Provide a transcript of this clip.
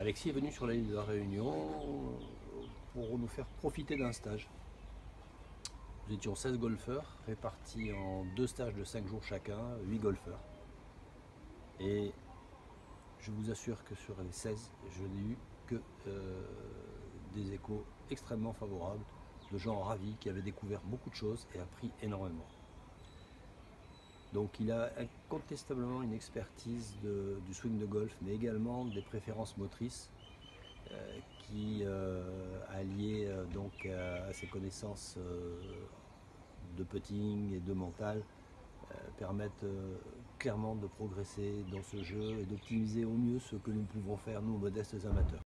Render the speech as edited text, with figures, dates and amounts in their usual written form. Alexis est venu sur la île de la Réunion pour nous faire profiter d'un stage. Nous étions 16 golfeurs, répartis en 2 stages de 5 jours chacun, 8 golfeurs. Et je vous assure que sur les 16, je n'ai eu que des échos extrêmement favorables, de gens ravis qui avaient découvert beaucoup de choses et appris énormément. Donc il a incontestablement une expertise du swing de golf, mais également des préférences motrices qui alliées donc à ses connaissances de putting et de mental permettent clairement de progresser dans ce jeu et d'optimiser au mieux ce que nous pouvons faire, nous modestes amateurs.